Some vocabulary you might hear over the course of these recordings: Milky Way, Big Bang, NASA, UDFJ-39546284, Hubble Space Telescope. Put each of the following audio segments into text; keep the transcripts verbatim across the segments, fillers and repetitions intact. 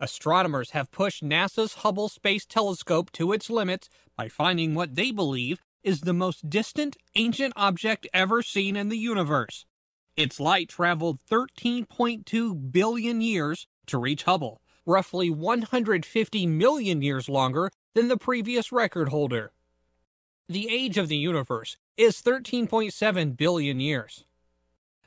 astronomers have pushed NASA's Hubble Space Telescope to its limits by finding what they believe is the most distant ancient object ever seen in the universe. Its light traveled thirteen point two billion years to reach Hubble, roughly one hundred fifty million years longer than the previous record holder. The age of the universe is thirteen point seven billion years.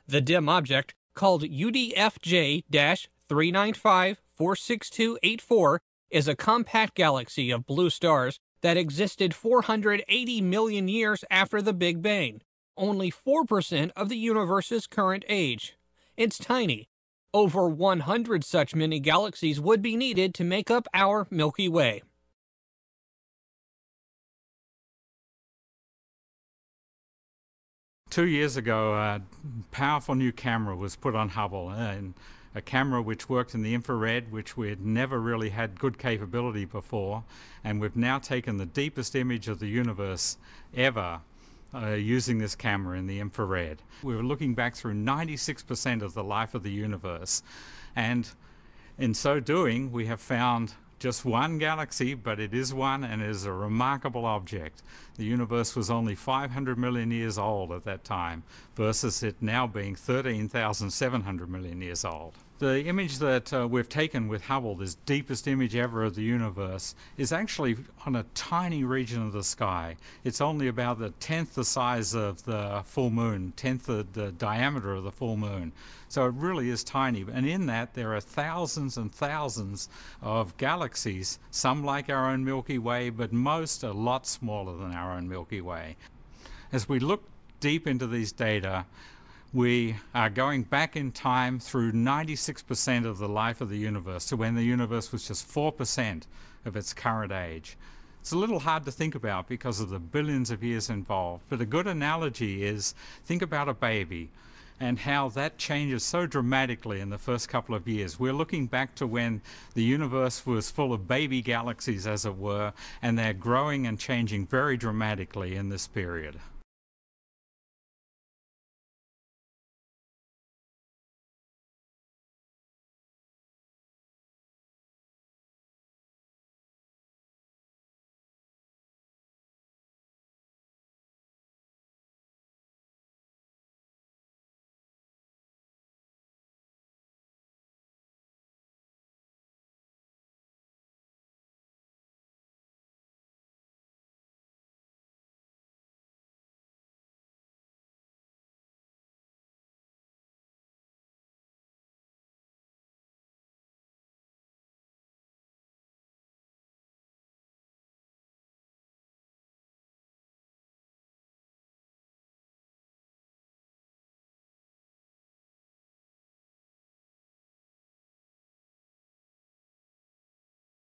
The dim object, called U D F J dash three nine five four six two eight four, is a compact galaxy of blue stars that existed four hundred eighty million years after the Big Bang, only four percent of the universe's current age. It's tiny. Over one hundred such many galaxies would be needed to make up our Milky Way. Two years ago, a powerful new camera was put on Hubble, and a camera which worked in the infrared, which we had never really had good capability before, and we've now taken the deepest image of the universe ever uh, using this camera in the infrared. We were looking back through ninety-six percent of the life of the universe, and in so doing we have found just one galaxy, but it is one, and it is a remarkable object. The universe was only five hundred million years old at that time, versus it now being thirteen thousand seven hundred million years old. The image that uh, we've taken with Hubble, this deepest image ever of the universe, is actually on a tiny region of the sky. It's only about the tenth the size of the full moon, tenth the, the diameter of the full moon. So it really is tiny, and in that there are thousands and thousands of galaxies, some like our own Milky Way, but most a lot smaller than our own Milky Way. As we look deep into these data, we are going back in time through ninety-six percent of the life of the universe, to when the universe was just four percent of its current age. It's a little hard to think about because of the billions of years involved, but a good analogy is, think about a baby and how that changes so dramatically in the first couple of years. We're looking back to when the universe was full of baby galaxies, as it were, and they're growing and changing very dramatically in this period.